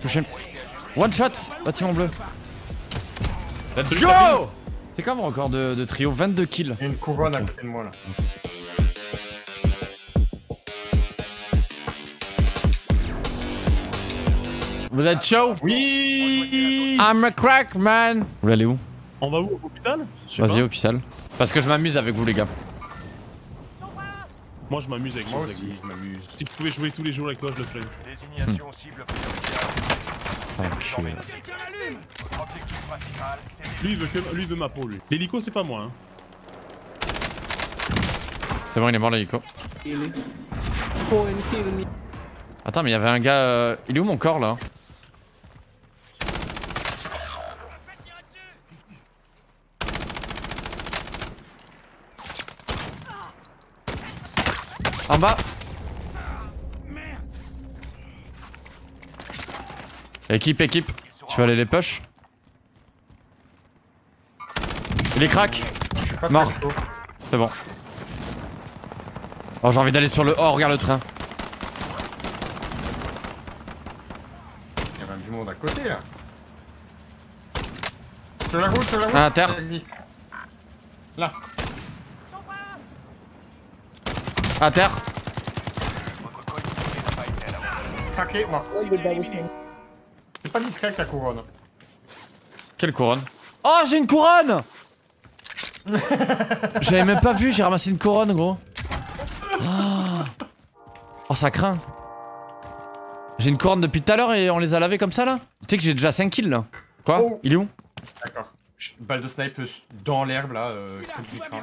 Touché. One shot, bâtiment bleu. Let's go. C'est quand même encore de trio, 22 kills. Il y a une couronne à côté de moi là. Vous êtes chaud? Oui. I'm a crack man. Vous voulez aller où? On va où? Hôpital? Vas-y hôpital. Parce que je m'amuse avec vous les gars. Moi je m'amuse avec vous. Si vous pouvez jouer tous les jours avec toi je le ferai. Désignation cible prioritaire. Lui il veut ma peau lui. L'hélico c'est pas moi hein. C'est bon il est mort l'hélico. Attends mais il y avait un gars... Il est où mon corps là? En bas. Équipe, équipe. Tu vas aller les push? Il est crack. Mort. C'est bon. Oh j'ai envie d'aller sur le... Oh regarde le train. À côté là. Je la roule, je la roule. À terre. Là. À terre. Craqué, mort. C'est pas discret avec la couronne. Quelle couronne? Oh j'ai une couronne. J'avais même pas vu, j'ai ramassé une couronne gros. Oh, oh ça craint. J'ai une couronne depuis tout à l'heure et on les a lavés comme ça là. Tu sais que j'ai déjà 5 kills là. Quoi? Oh. Il est où? D'accord. Balle de snipe dans l'herbe là, du train.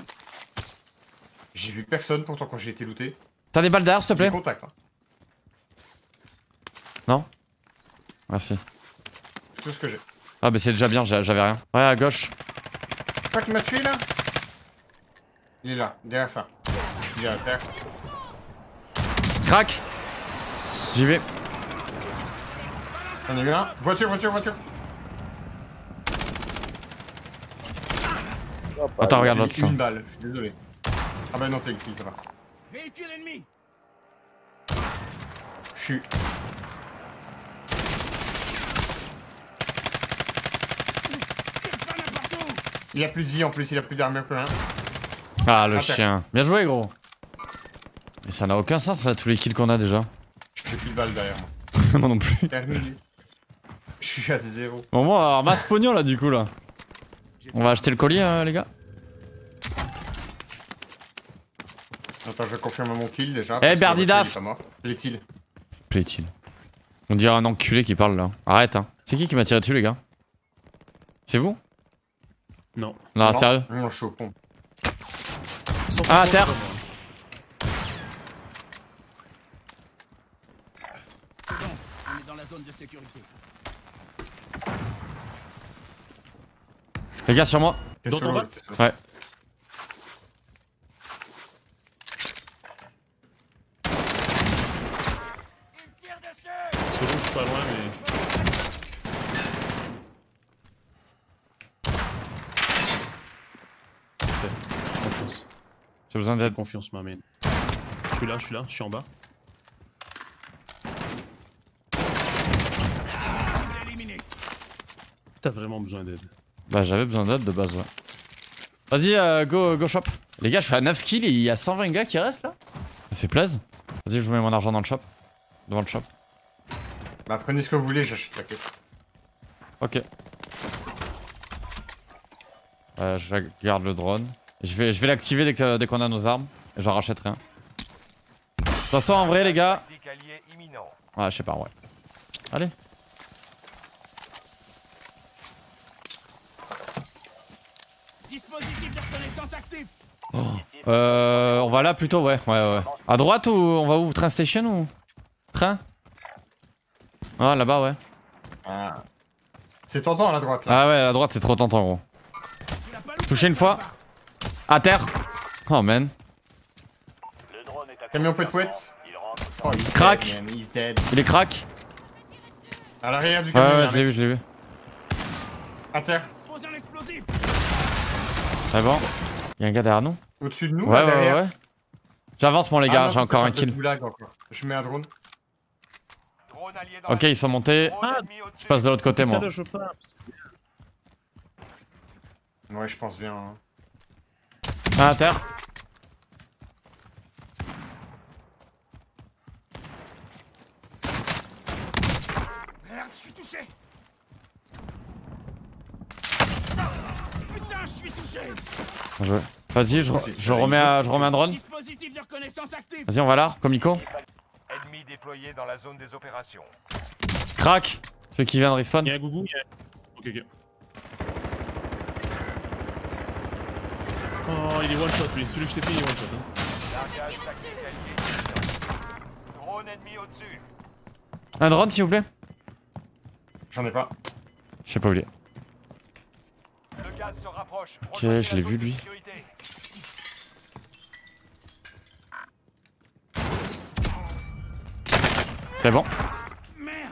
J'ai vu personne pourtant quand j'ai été looté. T'as des balles derrière s'il te plaît? Contact, hein. Non? Merci. C'est tout ce que j'ai. Ah bah c'est déjà bien, j'avais rien. Ouais à gauche. C'est toi qui m'as tué là? Il est là, derrière ça. Il est à terre. Crac. J'y vais. J'en ai eu un. Voiture, voiture, voiture. Attends, regarde l'autre. J'ai une balle, je suis désolé. Ah bah non, t'es une kill, ça va. Véhicule ennemi. Je suis. Il a plus de vie en plus, il a plus d'armure que rien. Ah le chien. Bien joué, gros. Mais ça n'a aucun sens, là, tous les kills qu'on a déjà. J'ai plus de balles derrière moi. Moi non plus. Je suis à zéro. Bon, moi, on ramasse pognon là, du coup, là. On va acheter le collier, les gars. Attends, je confirme mon kill déjà. Eh, Berdy Daft. Plaît-il. Plaît-il. On dirait un enculé qui parle là. Arrête, hein. C'est qui m'a tiré dessus, les gars? C'est vous? Non. Non, sérieux? Non, je suis au pont. Ah, à terre. On est dans la zone de sécurité. Les gars sur moi. Dans ton bas ? Ouais. C'est bon, je suis pas loin mais... Confiance. J'ai besoin d'aide. Confiance ma main. Je suis là, je suis en bas. T'as vraiment besoin d'aide? Bah j'avais besoin d'aide de base ouais. Vas-y go shop. Les gars je suis à 9 kills et il y a 120 gars qui restent là. Ça fait plaisir. Vas-y je vous mets mon argent dans le shop. Devant le shop. Bah prenez ce que vous voulez, j'achète la caisse. Ok. Je garde le drone. Je vais l'activer dès qu'on a nos armes. Et j'en rachète rien. De toute façon en vrai les gars. Ouais je sais pas ouais. Allez. Oh. On va là plutôt, ouais. À droite ou on va où? Train station ou? Train? Ah, là-bas, ouais. Ah. C'est tentant à la droite là. Ah, ouais, à la droite c'est trop tentant, gros. Touché une fois. À terre. Oh man. Camion pouet-pouette. Oh, crack. Il est crack. À l'arrière du camion. Ouais, je l'ai vu. À terre. Très bon. Y'a un gars derrière nous? Au-dessus de nous? Ouais, derrière. Ouais. J'avance, mon les gars, j'ai encore un kill. Je mets un drone. Ok, ils sont montés. Ah, je passe de l'autre côté, moi. Ouais, je pense bien. Hein. Ah, à terre. Merde, je suis touché. Putain, je suis touché. Vas-y, je remets un drone. Vas-y, on va là, comme Nico. Ennemi déployé dans la zone des opérations. Crac. Ceux qui viennent respawn. Il y a un gougou. Ok, ok. Oh, il est one shot lui, celui que je t'ai pris il est one shot. Hein. Drone ennemi au-dessus. Un drone s'il vous plaît. J'en ai pas. J'ai pas oublié. Le gaz se rapproche. Ok, je l'ai vu lui. C'est bon. Merde.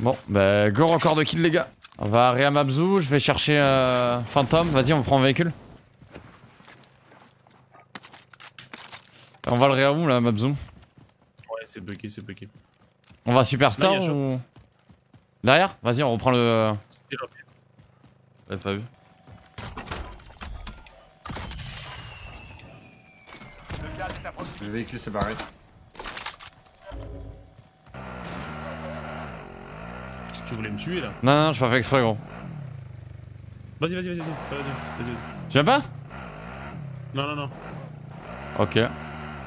Bon, bah go record de kill les gars. On va à Mabzouel, je vais chercher Phantom, vas-y on prend un véhicule. On va le réamou là Mabzouel. Ouais c'est bugué, c'est bugué. On va Superstar là, ou... Derrière. Vas-y on reprend le... Ouais, pas vu. Le véhicule s'est barré. Tu voulais me tuer là? Non, non, je pas fait exprès gros. Vas-y, vas-y, vas-y, vas-y. Tu viens pas? Non, non, non. Ok.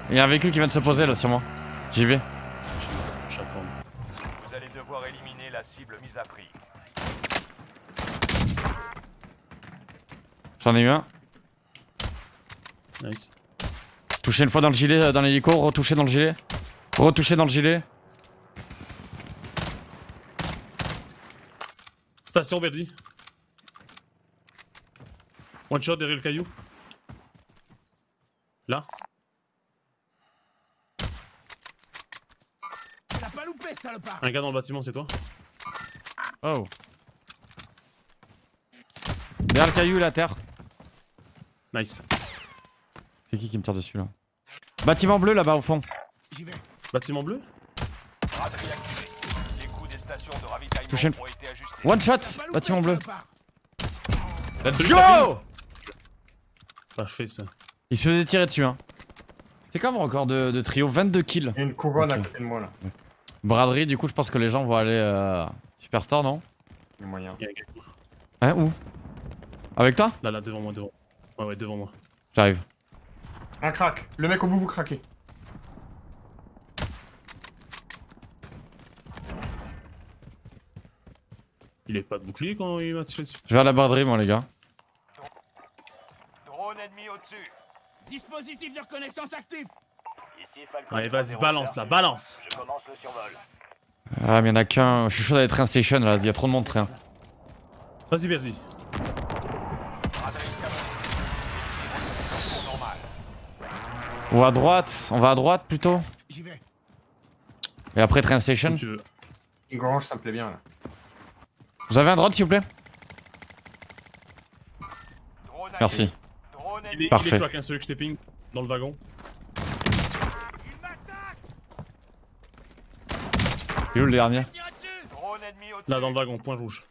Il y a un véhicule qui vient de se poser là sur moi. J'y vais. Vous allez devoir éliminer la cible mise à prix. J'en ai eu un. Nice. Touché une fois dans le gilet, dans l'hélico, retouché dans le gilet. Retouché dans le gilet. Station Berdy. One shot derrière le caillou. Là. T'as pas loupé, salopard. Un gars dans le bâtiment, c'est toi. Oh. Derrière le caillou, la terre. Nice. C'est qui me tire dessus là? Bâtiment bleu là-bas au fond. J'y vais. Bâtiment bleu. Touché une fois. One shot, bâtiment bleu. Let's go! Ah, je fais ça. Il se faisait tirer dessus, hein. C'est quand même record de trio, 22 kills. Il y a une couronne à côté de moi là. Braderie, du coup, je pense que les gens vont aller Superstore, non? Il y a moyen. Hein, où? Avec toi? Là, là, devant moi, devant. Ouais, ouais, devant moi. J'arrive. Un crack, le mec au bout, vous craquez. Il est pas de bouclier quand il m'a tiré dessus. Je vais à la barderie moi les gars. Drone ennemi au-dessus. Dispositif de reconnaissance actif. Ici, Falcon. Allez vas-y balance là, balance. Je commence le survol. Ah mais y'en a qu'un, je suis chaud d'aller train station là, y'a trop de monde train. Vas-y Berdy. Ou à droite, on va à droite plutôt. J'y vais. Et après train station. Tu veux. Une grange ça me plaît bien là. Vous avez un drone s'il vous plaît? Merci. Parfait. Il est celui que je t'ai ping dans le wagon. Il est où le dernier? Là dans le wagon, point rouge.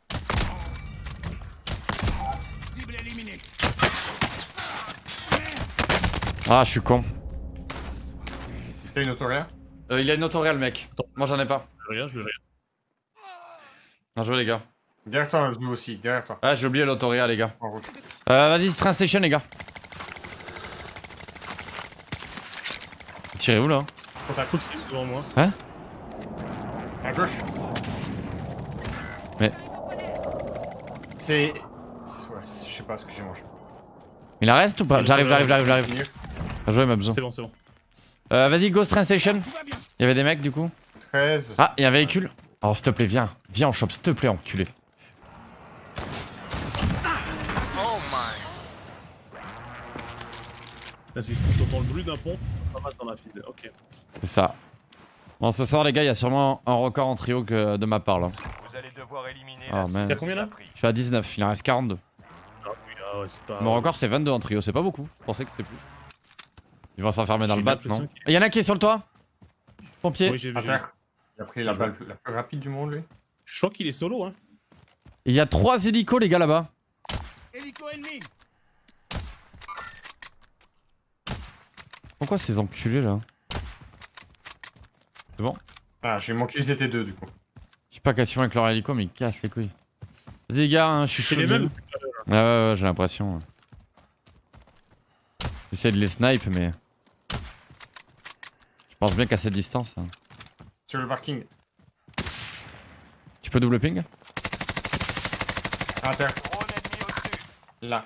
Ah je suis con. Il a une autoréa? Il a une autoréa le mec. Moi j'en ai pas. Je le regarde. Bien joué les gars. Derrière toi, nous aussi, derrière toi. Ah, j'ai oublié l'autoria, les gars. Vas-y, train station, les gars. Tirez où là? T'as un coup de cible devant moi. Hein? À gauche. Mais. C'est. Ouais, je sais pas ce que j'ai mangé. Il la reste ou pas? J'arrive. Bien joué, Mabzouel. C'est bon, c'est bon. Vas-y, go, train station. Il y avait des mecs du coup. 13. Ah, il y a un véhicule. Oh, s'il te plaît, viens. Viens, on chope, s'il te plaît, enculé. Oh my. Là, c'est fou, t'entends le bruit d'un pont, ça passe dans la file, ok. C'est ça. Bon, ce soir, les gars, il y a sûrement un record en trio que de ma part, là. Vous allez devoir éliminer la... T'as combien, là? Je suis à 19, il en reste 42. Ah, oui, là, ouais, c'est pas... Mon record, c'est 22 en trio, c'est pas beaucoup. Je pensais que c'était plus. Ils vont s'enfermer dans le bat, non? Il y en a qui est sur le toit? Pompier. Oui, j'ai vu. Il a pris la balle la plus rapide du monde, lui. Je crois qu'il est solo, hein. Il y a 3 hélicos, les gars, là-bas. Hélico ennemi. Pourquoi ces enculés, là? C'est bon? Ah, j'ai manqué, ils étaient deux, du coup. Je sais pas qu'à avec leur hélico, mais ils cassent les couilles. Vas-y, les gars, hein, je suis chez les mêmes. Ah ouais, j'ai l'impression. J'essaie de les snipe, mais... Je pense bien qu'à cette distance. Hein. Sur le parking. Tu peux double ping? Inter. Là.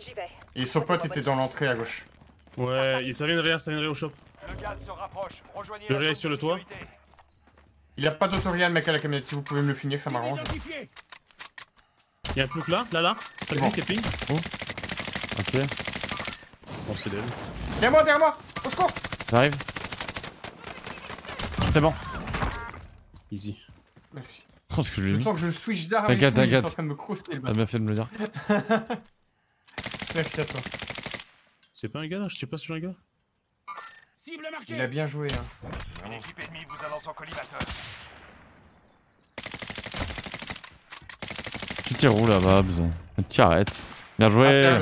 J'y vais. Et son pote était dans l'entrée à gauche. Ouais, il ça viendrait au shop. Le gaz se rapproche. Rejoignez le gaz sur le toit. Il a pas d'autorial, mec, à la camionnette. Si vous pouvez me le finir, ça m'arrange. Il y a un plouc là, là. T'as vu, c'est ping. Oh. Ok. Bon, c'est dead. Derrière moi, au secours. J'arrive. C'est bon. Easy. Merci. Oh, ce que je lui ai mis. Le temps que je switch d'armes, il est en train de me crousser le bas. T'as bien fait de me le dire. Merci à toi. C'est pas un gars là, je tue pas sur un gars. Il a bien joué, hein. L'équipe ennemie vous avance en collimateur. Tu tires où là, Babs? Tu arrêtes. Bien joué.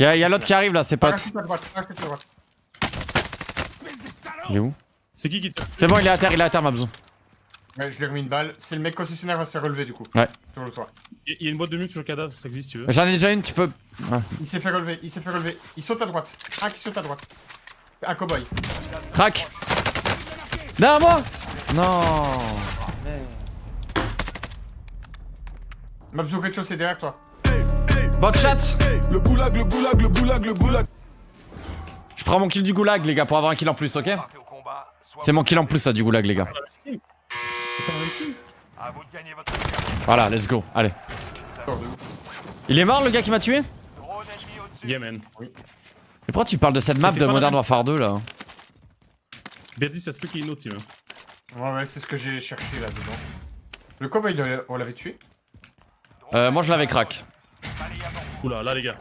Y'a l'autre qui arrive là, c'est pas... Il est où? C'est qui tire? C'est bon, il est à terre, Mabzouel. Ouais, je lui ai remis une balle. C'est le mec concessionnaire qui va se faire relever du coup. Ouais. Sur le toit. Il y a une boîte de mute sur le cadavre, ça existe, tu veux? J'en ai déjà une, tu peux... Ouais. Il s'est fait relever, il s'est fait relever. Il saute à droite. Ah, qui saute à droite. Un cowboy. Crac. Derrière moi. Non. Mabzouel, rez-de-chaussée derrière toi. Buckshot. Le goulag, le goulag, le goulag, le goulag. Je prends mon kill du goulag, les gars, pour avoir un kill en plus, ok? C'est mon kill en plus, ça, du goulag, les gars. C'est pas un kill. Voilà, let's go, allez. Il est mort, le gars qui m'a tué? Yeah, man. Oui. Mais pourquoi tu parles de cette map de Modern Warfare 2 là? Berdy, ça se peut qu'il y ait une autre team. Ouais, c'est ce que j'ai cherché là dedans. Le combat, on l'avait tué? Moi je l'avais crack. Oula, là les gars.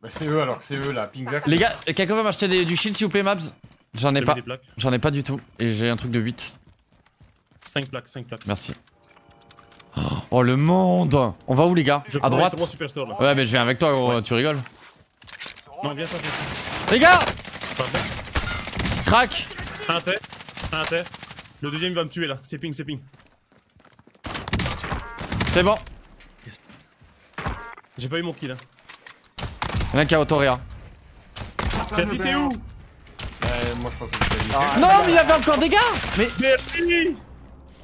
Bah c'est eux alors, c'est eux là, ping vert. Les gars, quelqu'un veut m'acheter du shield s'il vous plaît, Mabs? J'en ai pas. J'en ai pas du tout. Et j'ai un truc de 8. 5 plaques, 5 plaques. Merci. Oh le monde! On va où les gars? À droite? Ouais, mais je viens avec toi, gros, tu rigoles? Non, viens pas, viens pas. Les gars! Crac! Un terre, un terre. Le deuxième il va me tuer là, c'est ping, c'est ping. C'est bon. Yes. J'ai pas eu mon kill là. Y'en a un qui a autoréa. T'as piqué où? Moi je pensais que c'était... Non mais il avait encore des gars! Mais...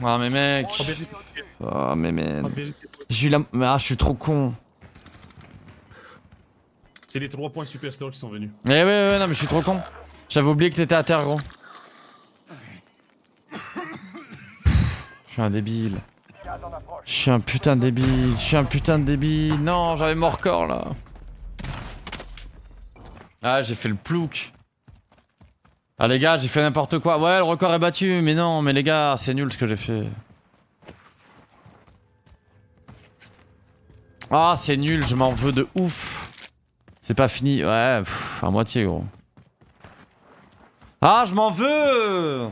Oh mais mec... Oh mais mec... J'ai eu la... Ah je suis trop con. C'est les 3 points Superstore qui sont venus. Eh ouais, ouais, non, mais je suis trop con. J'avais oublié que t'étais à terre, gros. Je suis un débile. Je suis un putain de débile. Je suis un putain de débile. Non, j'avais mort corps là. Ah, j'ai fait le plouc. Ah, les gars, j'ai fait n'importe quoi. Ouais, le record est battu, mais non, mais les gars, c'est nul ce que j'ai fait. Ah, c'est nul, je m'en veux de ouf. C'est pas fini, ouais, pff, à moitié gros. Ah, je m'en veux.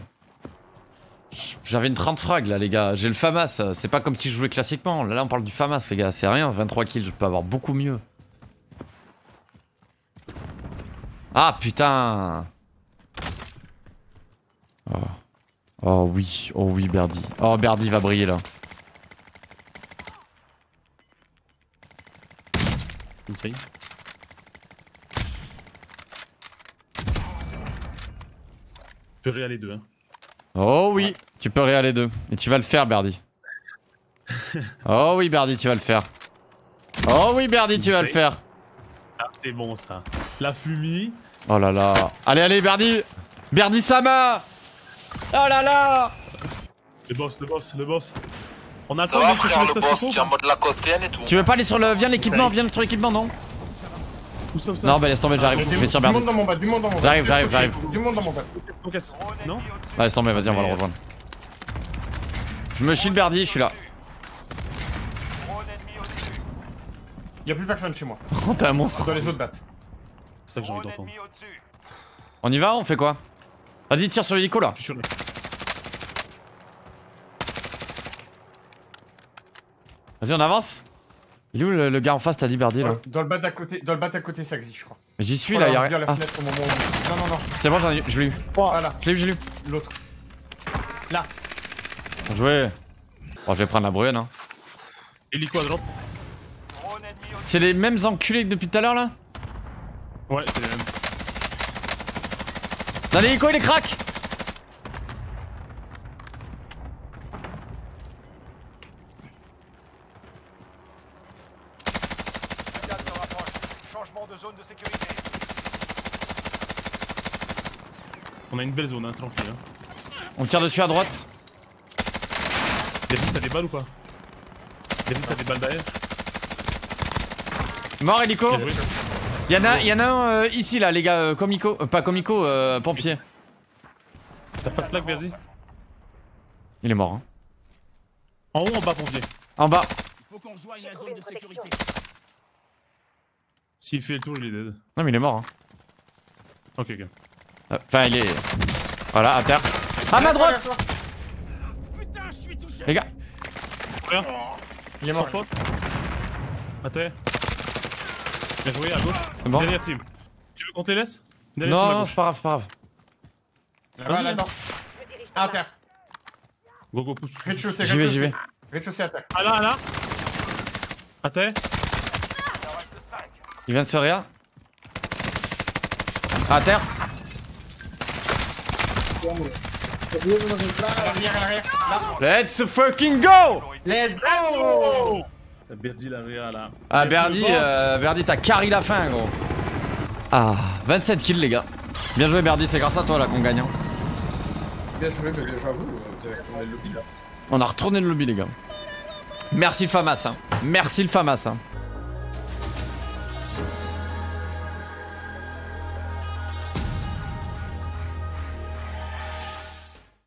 J'avais une 30 frags là les gars, j'ai le FAMAS, c'est pas comme si je jouais classiquement. Là on parle du FAMAS les gars, c'est rien, 23 kills, je peux avoir beaucoup mieux. Ah putain. Oh, oh oui Berdy. Oh Berdy va briller là. Insane. Tu peux réaller 2 hein. Oh oui, ouais. Tu peux réaller 2. Et tu vas le faire Berdy. Oh oui Berdy, tu vas le faire. Oh oui Berdy, tu vas le faire. Ça c'est bon ça. La fumée. Oh là là. Allez allez Berdy. Berdy Sama. Oh là là. Le boss, le boss, le boss. On a pas le boss, tu es en mode Lacoste TN et tout. Tu veux pas aller sur le... Viens l'équipement, viens sur l'équipement, non? Non bah laisse tomber, j'arrive, je vais sur Berdy. Du monde dans mon bas, du monde dans mon bas. J'arrive. Du monde dans mon bas. Non ah, laisse tomber, vas-y on va le rejoindre. Je me chie de Berdy, je suis là. Y'a plus personne chez moi. Oh t'es un monstre. C'est ça que j'ai envie d'entendre. On y va, on fait quoi? Vas-y, tire sur l'hélico là. Je suis sur lui. Vas-y, on avance. Il est où le gars en face? T'as dit Berdy là? Dans le bas d'à côté, dans le bas d'à côté, ça existe, je crois. Mais j'y suis là, y'a rien. Ah. Non, non, non. C'est bon, j'en ai eu, je l'ai eu. Voilà. Je l'ai eu, j'ai lu. L'autre. Là. Bien joué. Bon, je vais prendre la bruine, hein. Hélico à drop. C'est les mêmes enculés que depuis tout à l'heure là? Ouais, c'est les mêmes. Dans l'hélico, il est crack! On a une belle zone, hein, tranquille. Hein. On tire dessus à droite. Derrière, t'as des balles ou pas? Derrière, t'as des balles derrière. Mort hélico. Y'en a un ici là, les gars, comico, pas comico, pompier. T'as pas de plaque, Berdy? Il est mort. Hein. En haut ou en bas, pompier? En bas. Il faut qu'on rejoigne la zone de sécurité. S'il fait le tour, il est dead. Non, mais il est mort. Hein. Ok, ok. Enfin, il est. Voilà, à terre. À ma droite! Putain, je suis touché! Les gars! Il est mort, pop. À terre. Bien joué, à gauche. C'est bon. Dernière team. Tu veux qu'on te laisse? Dernière team à gauche. Non, c'est pas grave, c'est pas grave. Là-bas, là-dedans. À terre. Go, go, pousse. Rez-de-chaussée, j'y vais, j'y vais. Rez-de-chaussée à terre. Ah là, là. À terre. Il vient de se réa. À terre. Let's fucking go! Let's go! T'as Berdy la réa là. Ah Berdy t'as carry la fin gros. Ah 27 kills les gars. Bien joué Berdy, c'est grâce à toi là qu'on gagne. Bien joué, bien joué à vous, vous avez retourné le lobby là. On a retourné le lobby les gars. Merci le FAMAS hein. Merci le FAMAS hein.